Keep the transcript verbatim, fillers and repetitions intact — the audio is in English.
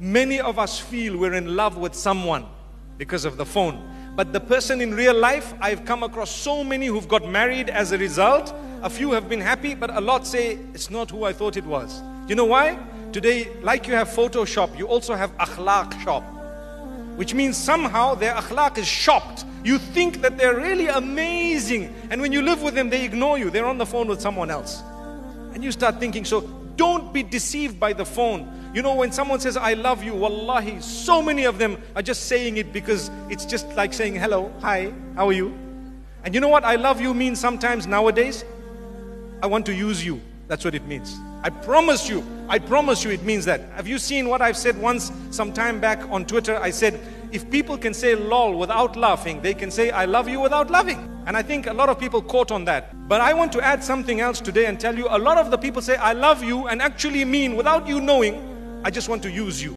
Many of us feel we're in love with someone because of the phone. But the person in real life, I've come across so many who've got married as a result. A few have been happy, but a lot say, it's not who I thought it was. You know why? Today, like you have Photoshop, you also have akhlaq shop. Which means somehow their akhlaq is shopped. You think that they're really amazing. And when you live with them, they ignore you. They're on the phone with someone else. And you start thinking, so don't be deceived by the phone. You know, when someone says, I love you, wallahi, so many of them are just saying it because it's just like saying, hello, hi, how are you? And you know what I love you means sometimes nowadays? I want to use you. That's what it means. I promise you, I promise you it means that. Have you seen what I've said once, some time back on Twitter? I said, if people can say lol without laughing, they can say, I love you without loving. And I think a lot of people caught on that. But I want to add something else today and tell you, a lot of the people say, I love you, and actually mean, without you knowing, I just want to use you.